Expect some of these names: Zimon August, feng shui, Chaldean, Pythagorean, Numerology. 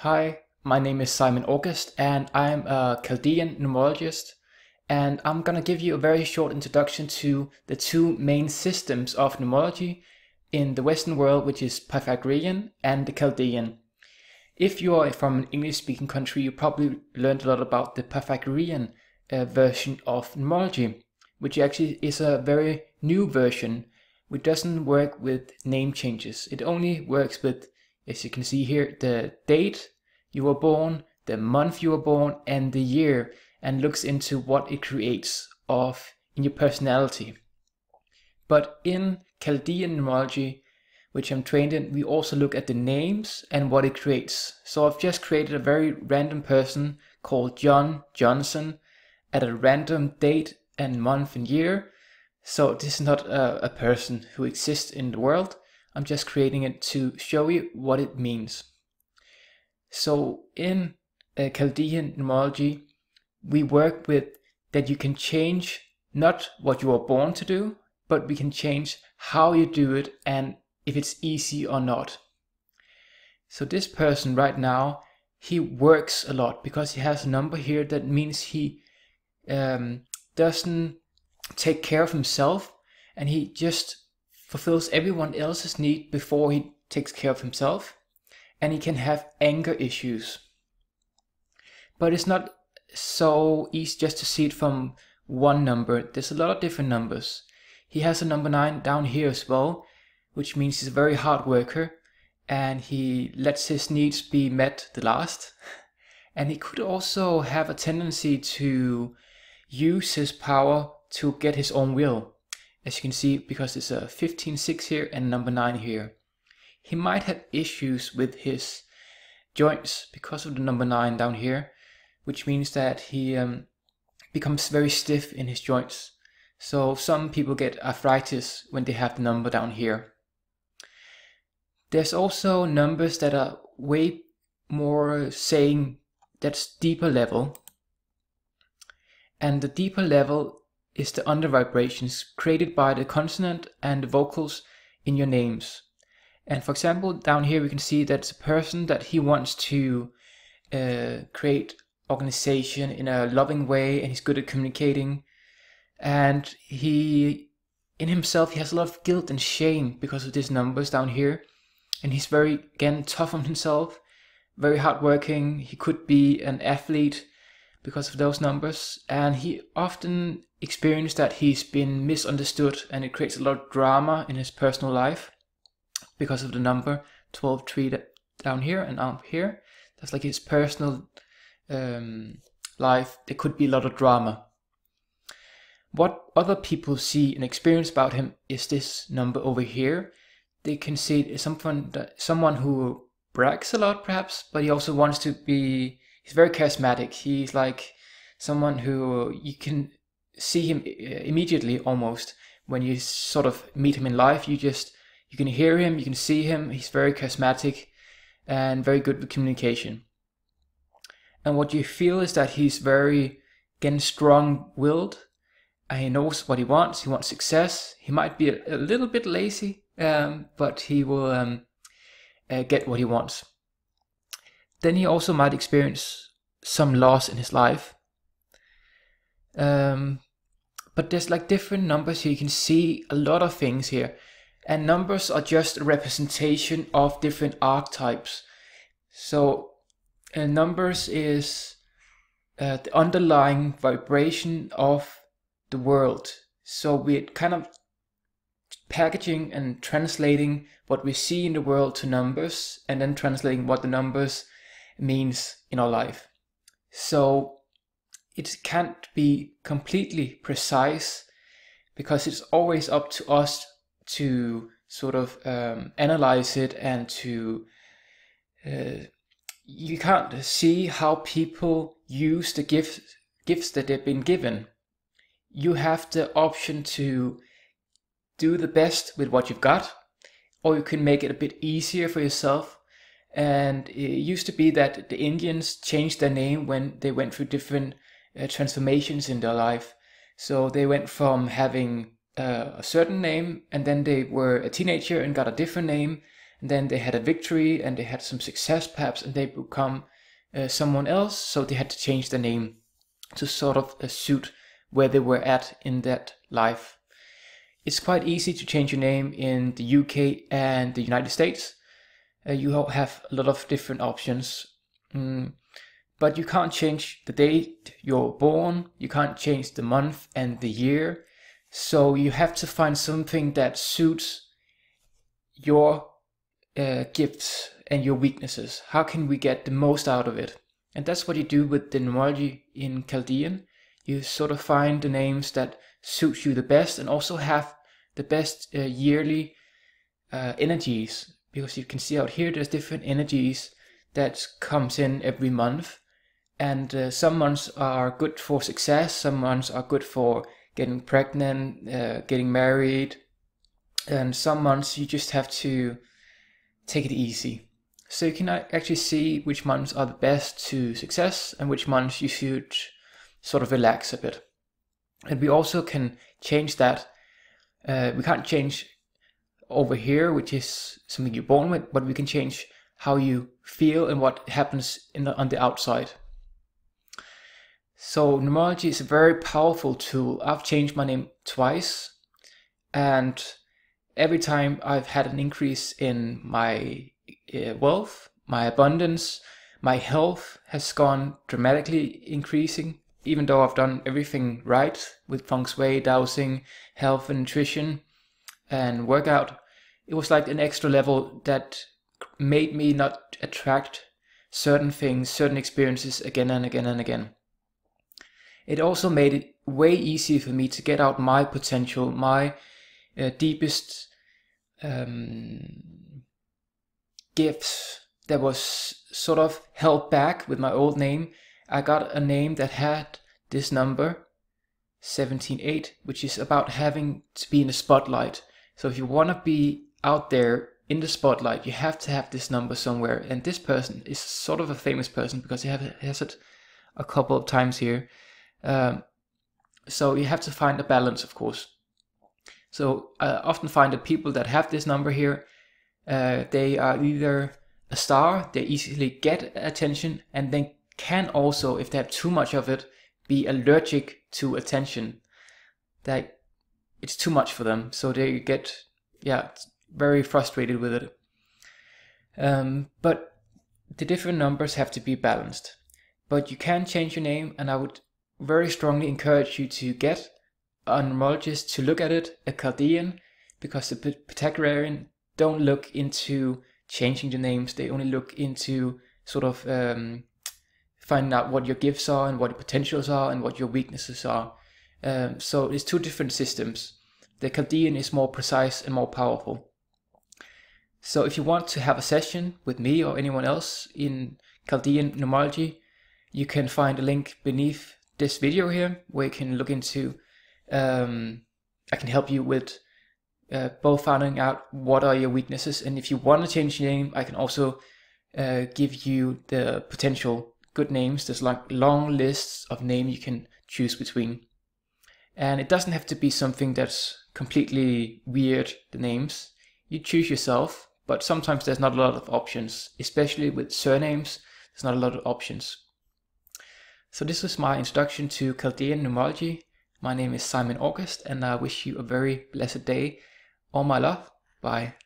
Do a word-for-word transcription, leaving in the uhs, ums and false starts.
Hi, my name is Zimon August and I'm a Chaldean numerologist, and I'm gonna give you a very short introduction to the two main systems of numerology in the Western world, which is Pythagorean and the Chaldean. If you are from an English-speaking country, you probably learned a lot about the Pythagorean uh, version of numerology, which actually is a very new version, which doesn't work with name changes. It only works with, as you can see here, the date you were born, the month you were born, and the year, and looks into what it creates of in your personality. But in Chaldean numerology, which I'm trained in, we also look at the names and what it creates. So I've just created a very random person called John Johnson at a random date and month and year. So this is not a, a person who exists in the world. I'm just creating it to show you what it means. So in uh, Chaldean numerology, we work with that you can change not what you were born to do, but we can change how you do it and if it's easy or not. So this person right now, he works a lot because he has a number here that means he um, doesn't take care of himself, and he just fulfills everyone else's need before he takes care of himself, and he can have anger issues. But it's not so easy just to see it from one number. There's a lot of different numbers. He has a number nine down here as well, which means he's a very hard worker, and he lets his needs be met the last. And he could also have a tendency to use his power to get his own will. As you can see, because there's a fifteen six here and number nine here. He might have issues with his joints because of the number nine down here, which means that he um, becomes very stiff in his joints. So some people get arthritis when they have the number down here. There's also numbers that are way more saying that's deeper level. And the deeper level is the under vibrations created by the consonant and the vocals in your names. And for example, down here we can see that's a person that he wants to uh, create organization in a loving way, and he's good at communicating. And he, in himself, he has a lot of guilt and shame because of these numbers down here. And he's very, again, tough on himself, very hardworking. He could be an athlete because of those numbers, and he often experiences that he's been misunderstood, and it creates a lot of drama in his personal life because of the number twelve three down here and up here. That's like his personal um, life. There could be a lot of drama. What other people see and experience about him is this number over here. They can see it as someone, that, someone who brags a lot perhaps, but he also wants to be. He's very charismatic. He's like someone who you can see him immediately almost when you sort of meet him in life. You just, you can hear him, you can see him. He's very charismatic and very good with communication. And what you feel is that he's very, again, strong-willed, and he knows what he wants. He wants success. He might be a, a little bit lazy, um, but he will um, uh, get what he wants. Then he also might experience some loss in his life. Um, but there's like different numbers here. You can see a lot of things here. And numbers are just a representation of different archetypes. So uh, numbers is uh, the underlying vibration of the world. So we're kind of packaging and translating what we see in the world to numbers, and then translating what the numbers means in our life. So it can't be completely precise because it's always up to us to sort of um, analyze it, and to uh, you can't see how people use the gifts gifts that they've been given. You have the option to do the best with what you've got, or you can make it a bit easier for yourself. And it used to be that the Indians changed their name when they went through different uh, transformations in their life. So they went from having uh, a certain name, and then they were a teenager and got a different name, and then they had a victory and they had some success perhaps, and they become uh, someone else, so they had to change their name to sort of uh, suit where they were at in that life. It's quite easy to change your name in the U K and the United States. Uh, you have a lot of different options, mm. but you can't change the date you're born, you can't change the month and the year, so you have to find something that suits your uh, gifts and your weaknesses. How can we get the most out of it? And that's what you do with the numerology in Chaldean. You sort of find the names that suit you the best and also have the best uh, yearly uh, energies. Because you can see out here, there's different energies that comes in every month. And uh, some months are good for success, some months are good for getting pregnant, uh, getting married. And some months you just have to take it easy. So you can actually see which months are the best to success and which months you should sort of relax a bit. And we also can change that. Uh, we can't change over here, which is something you're born with, but we can change how you feel and what happens in the, on the outside. So numerology is a very powerful tool. I've changed my name twice, and every time I've had an increase in my wealth, my abundance, my health has gone dramatically increasing, even though I've done everything right with feng shui, dowsing, health and nutrition and workout. It was like an extra level that made me not attract certain things, certain experiences again and again and again. It also made it way easier for me to get out my potential, my uh, deepest um, gifts that was sort of held back with my old name. I got a name that had this number, seventeen eight, which is about having to be in the spotlight. So if you want to be out there in the spotlight, you have to have this number somewhere. And this person is sort of a famous person because he has it a couple of times here. Um, so you have to find a balance, of course. So I often find that people that have this number here, uh, they are either a star, they easily get attention, and they can also, if they have too much of it, be allergic to attention. That it's too much for them, so they get yeah very frustrated with it. Um, but the different numbers have to be balanced. But you can change your name, and I would very strongly encourage you to get a numerologist to look at it, a Chaldean, because the Pythagorean don't look into changing the names. They only look into sort of um, finding out what your gifts are and what your potentials are and what your weaknesses are. Um, so it's two different systems. The Chaldean is more precise and more powerful. So if you want to have a session with me or anyone else in Chaldean numerology, you can find a link beneath this video here where you can look into, um, I can help you with Uh, both finding out what are your weaknesses, and if you want to change your name, I can also uh, give you the potential good names. There's like long lists of names you can choose between, and it doesn't have to be something that's completely weird, the names. You choose yourself, but sometimes there's not a lot of options, especially with surnames. There's not a lot of options. So this was my introduction to Chaldean numerology. My name is Zimon August, and I wish you a very blessed day. All my love. Bye.